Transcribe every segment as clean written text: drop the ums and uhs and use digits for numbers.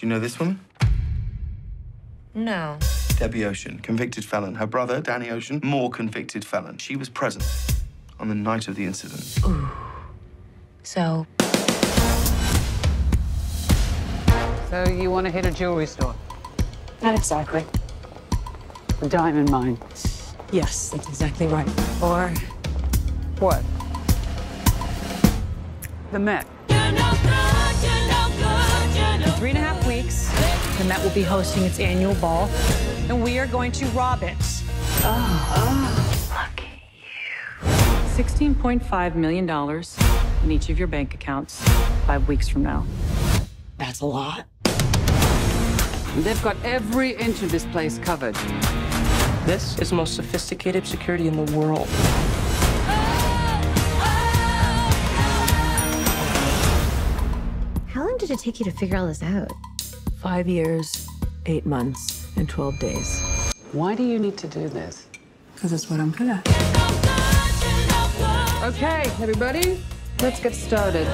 Do you know this woman? No. Debbie Ocean, convicted felon. Her brother, Danny Ocean, more convicted felon. She was present on the night of the incident. Ooh. So you want to hit a jewelry store? Not exactly. The diamond mine. Yes, that's exactly right. Or what? The Met. You're no good, you're no good, you're no good. In 3.5 weeks, the Met will be hosting its annual ball, and we are going to rob it. Oh, lucky you. $16.5 million in each of your bank accounts 5 weeks from now. That's a lot. They've got every inch of this place covered. This is the most sophisticated security in the world. How long did it take you to figure all this out? 5 years, 8 months, and 12 days. Why do you need to do this? Because it's what I'm good at. Okay, everybody, let's get started.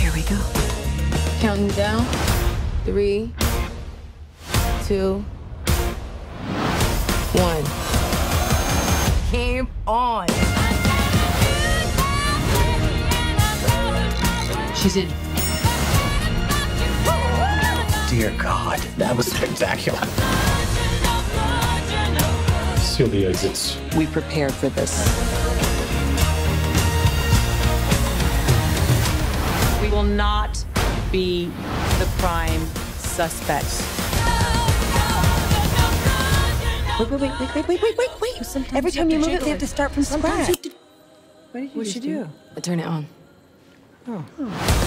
Here we go. Counting down. 3, 2, 1. Keep on. She's in. Dear God, that was spectacular. Seal the exits. We prepared for this. We will not be the prime suspect. Wait. Sometimes every time you move it, they have to start from somewhere. What did you do? Turn it on. Oh.